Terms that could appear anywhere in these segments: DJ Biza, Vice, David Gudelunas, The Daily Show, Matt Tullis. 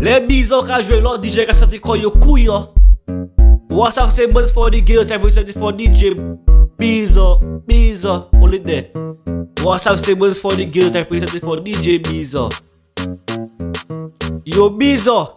Les Biza can join lot DJ can something called your kuya. What's up, same months for the girls, every Sunday for DJ Biza, Biza, only there. What's up, same months for the girls, every Sunday for DJ Biza. Yo Biza.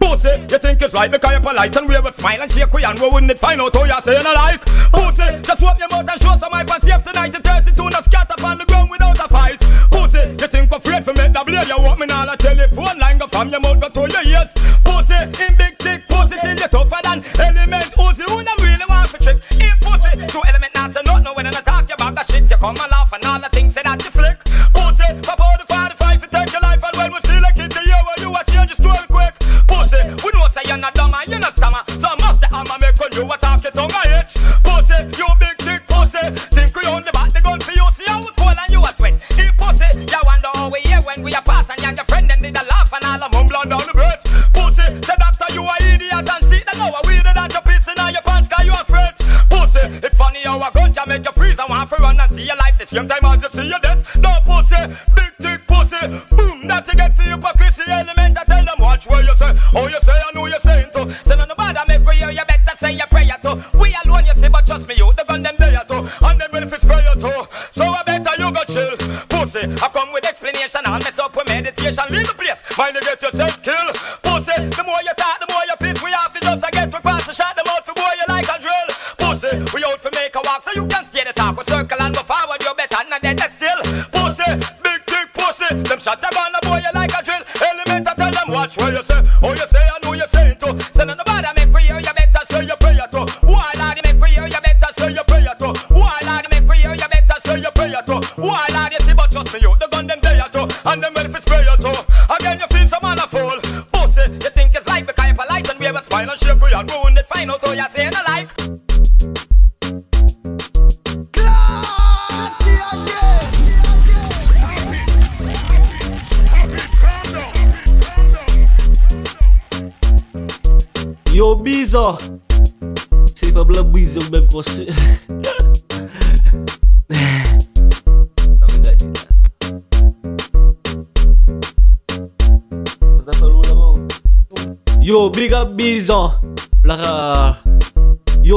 Pussy, you think it's right because you're polite and we will smile and shake we and we wouldn't find out how you're saying alike. Pussy, just swap your mouth and show some hype and save tonight. It's 32 not scatter upon the ground without a fight. Pussy, you think for free to make the blade. You walk me all a telephone line go from your mouth go to your ears. Pussy, in big thick pussy till you're tougher than element. Uzi, who them really want to trick? If pussy, two element now say nothing when I talk you about that shit. You come and laugh and all the things that you flick. Pussy, pop out the 45 to take your life and when we see like it to you well, you are change your story quick. Pussy, we know say you're not dumb and you're not stammer. So must the hammer make on you attack your tongue and itch. Pussy, you big thick pussy. Think we only back the gun for you. See how it cold and you a sweat. If pussy, you wonder how we here when we are pass. And your friend them did a laugh and all a mumble on down the breath. Pussy, say doctor you a idiot and see that now a weirdo that you're pissing on your pants cause you afraid. Pussy, it's funny how a gun can make you freeze and want to run and see your life the same time as you see your death. No pussy, big thick pussy. Boom, that's it get for you hypocrisy element. I tell them watch where you say. Oh, you say I know you're saying to. Say no bother make we hear you better say your prayer to. We alone you see but trust me you the gun them there to. And then when it's prayer to. So I better you go chill. Pussy, I come with explanation and mess up with meditation. Leave the place, mind you get yourself killed. Pussy, the more you talk the more you piss. We have enough to get requires to shut them out for boy you like a drill. Pussy, we out for make a walk so you can stay the talk. We circle and go forward you better not dead still. Pussy, big dick pussy. Them shot the gun the boy you like a drill. Element I tell them watch where you say. Oh, you say I know you're saying to. Say no bother make we hear you better say your prayer to. Why Lord make we hear you better say your prayer to. Why Lord make we hear you better say your prayer to. Why Lord you see but trust me you the gun them there to. And them ready for spray you to. Again you feel some man a fool. Pussy, you think it's like because you're polite and we have a smile and shake we and ruin it fine out how you're saying alike. Yo Biza, c'est pas la Biza ou même crochet. Yo big up Biza, la. Yo.